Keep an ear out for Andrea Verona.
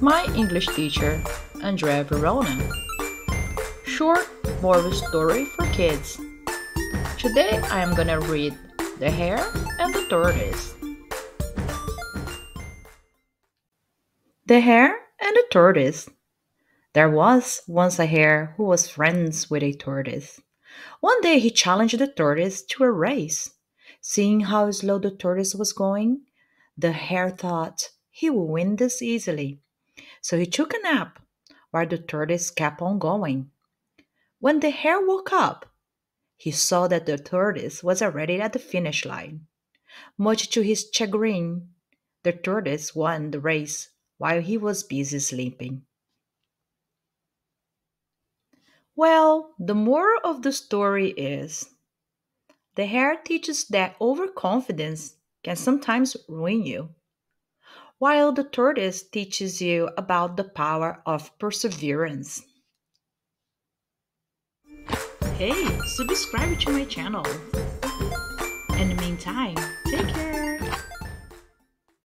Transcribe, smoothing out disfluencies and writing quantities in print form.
my English teacher, Andrea Verona. Short moral story for kids. Today I am gonna read The Hare and the Tortoise. The Hare and the Tortoise. There was once a hare who was friends with a tortoise. One day he challenged the tortoise to a race. Seeing how slow the tortoise was going, the hare thought he would win this easily. So he took a nap, while the tortoise kept on going. When the hare woke up, he saw that the tortoise was already at the finish line. Much to his chagrin, the tortoise won the race while he was busy sleeping. Well, the moral of the story is, the hare teaches that overconfidence can sometimes ruin you, while the tortoise teaches you about the power of perseverance. Hey, subscribe to my channel. In the meantime, take care.